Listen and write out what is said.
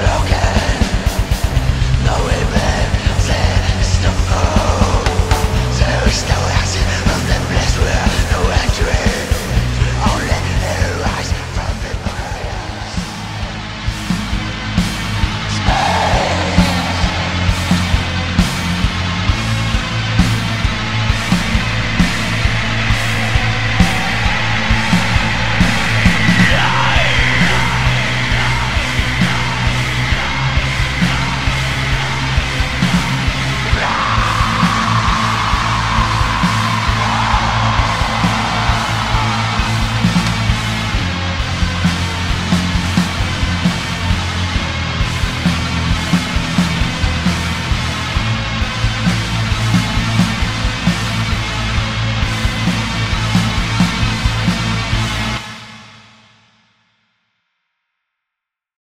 Look.